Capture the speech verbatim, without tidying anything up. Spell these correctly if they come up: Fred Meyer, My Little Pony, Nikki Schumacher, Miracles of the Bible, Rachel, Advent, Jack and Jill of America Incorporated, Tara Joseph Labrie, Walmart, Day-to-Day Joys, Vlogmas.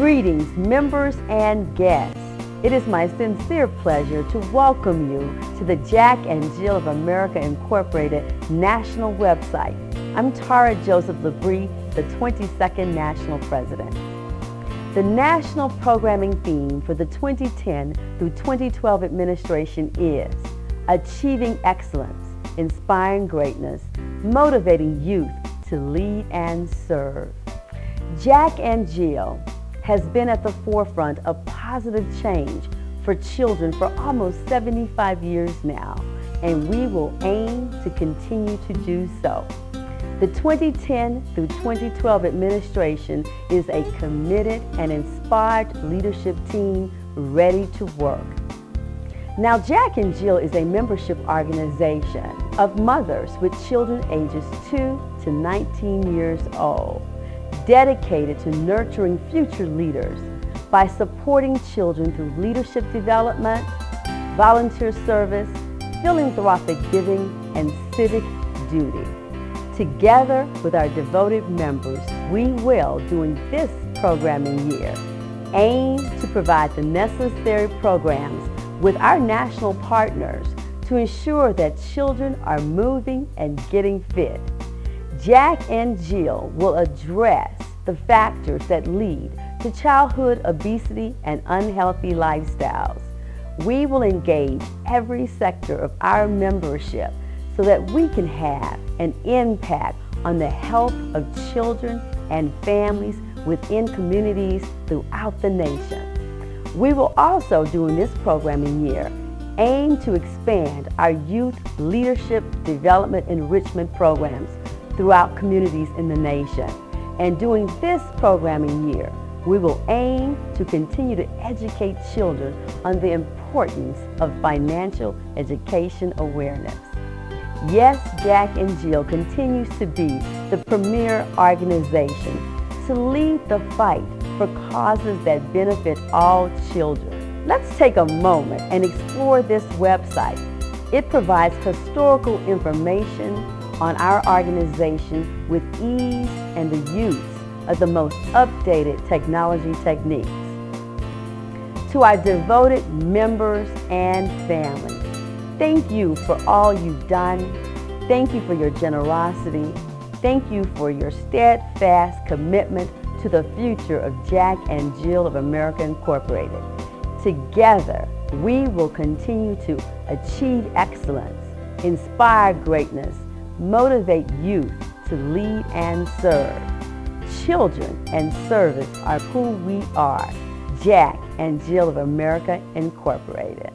Greetings, members and guests. It is my sincere pleasure to welcome you to the Jack and Jill of America Incorporated national website. I'm Tara Joseph Labrie, the twenty-second National President. The national programming theme for the twenty ten through twenty twelve administration is Achieving Excellence, Inspiring Greatness, Motivating Youth to Lead and Serve. Jack and Jill has been at the forefront of positive change for children for almost seventy-five years now, and we will aim to continue to do so. The twenty ten through twenty twelve administration is a committed and inspired leadership team ready to work. Now, Jack and Jill is a membership organization of mothers with children ages two to nineteen years old, dedicated to nurturing future leaders by supporting children through leadership development, volunteer service, philanthropic giving, and civic duty. Together with our devoted members, we will, during this programming year, aim to provide the necessary programs with our national partners to ensure that children are moving and getting fit. Jack and Jill will address the factors that lead to childhood obesity and unhealthy lifestyles. We will engage every sector of our membership so that we can have an impact on the health of children and families within communities throughout the nation. We will also, during this programming year, aim to expand our youth leadership development enrichment programs throughout communities in the nation. And during this programming year, we will aim to continue to educate children on the importance of financial education awareness. Yes, Jack and Jill continues to be the premier organization to lead the fight for causes that benefit all children. Let's take a moment and explore this website. It provides historical information on our organization with ease and the use of the most updated technology techniques. To our devoted members and family, thank you for all you've done. Thank you for your generosity. Thank you for your steadfast commitment to the future of Jack and Jill of America Incorporated. Together, we will continue to achieve excellence, inspire greatness, motivate youth to lead and serve. Children and service are who we are. Jack and Jill of America Incorporated.